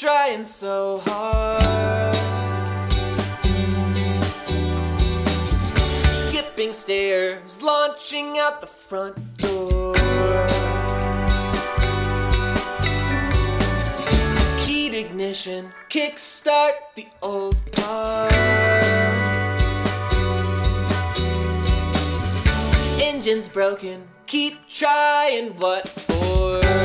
trying so hard, skipping stairs, launching out the front door, keyed ignition, kickstart the old car, engine's broken, keep trying, what for?